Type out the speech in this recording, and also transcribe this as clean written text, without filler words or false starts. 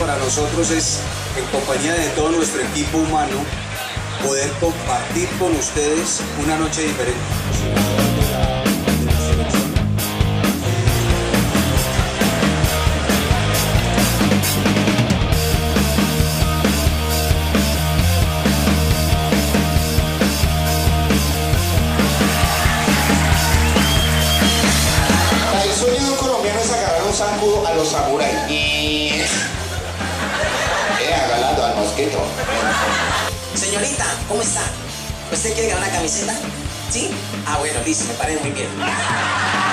para nosotros es, en compañía de todo nuestro equipo humano, poder compartir con ustedes una noche diferente. Zancudo a los samuráis y agarrado al mosquito. Señorita, ¿cómo está? ¿Usted quiere ganar una camiseta? ¿Sí? Ah, bueno, listo, me parece muy bien.